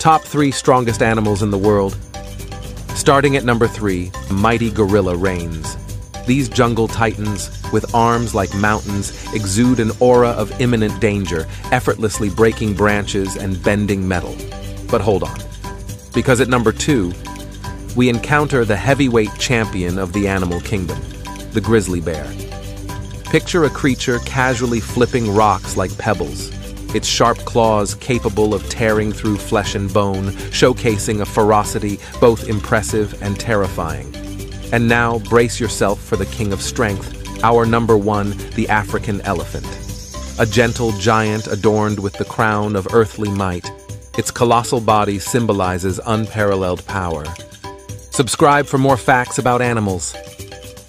Top 3 strongest animals in the world. Starting at number 3, mighty gorilla reigns. These jungle titans, with arms like mountains, exude an aura of imminent danger, effortlessly breaking branches and bending metal. But hold on, because at number 2, we encounter the heavyweight champion of the animal kingdom, the grizzly bear. Picture a creature casually flipping rocks like pebbles, its sharp claws capable of tearing through flesh and bone, showcasing a ferocity both impressive and terrifying. And now, brace yourself for the king of strength, our number 1, the African elephant. A gentle giant adorned with the crown of earthly might, its colossal body symbolizes unparalleled power. Subscribe for more facts about animals.